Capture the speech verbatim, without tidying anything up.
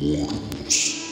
Worms.